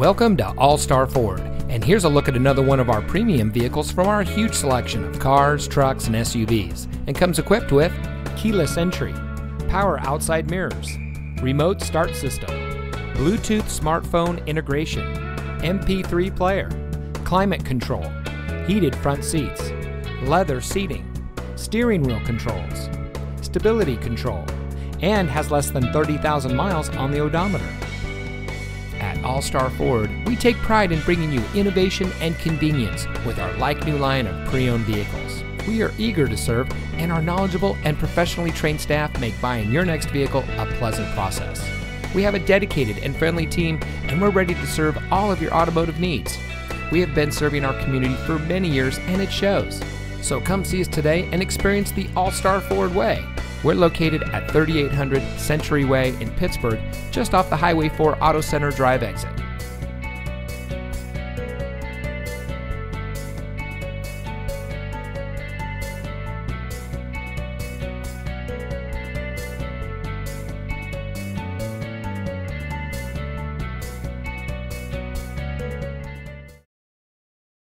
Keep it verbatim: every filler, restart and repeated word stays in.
Welcome to All Star Ford, and here's a look at another one of our premium vehicles from our huge selection of cars, trucks, and S U Vs, and comes equipped with keyless entry, power outside mirrors, remote start system, Bluetooth smartphone integration, M P three player, climate control, heated front seats, leather seating, steering wheel controls, stability control, and has less than thirty thousand miles on the odometer. At All Star Ford, we take pride in bringing you innovation and convenience with our like-new line of pre-owned vehicles. We are eager to serve, and our knowledgeable and professionally trained staff make buying your next vehicle a pleasant process. We have a dedicated and friendly team, and we're ready to serve all of your automotive needs. We have been serving our community for many years, and it shows. So come see us today and experience the All Star Ford way. We're located at thirty-eight hundred Century Way in Pittsburg, just off the Highway four Auto Center Drive exit.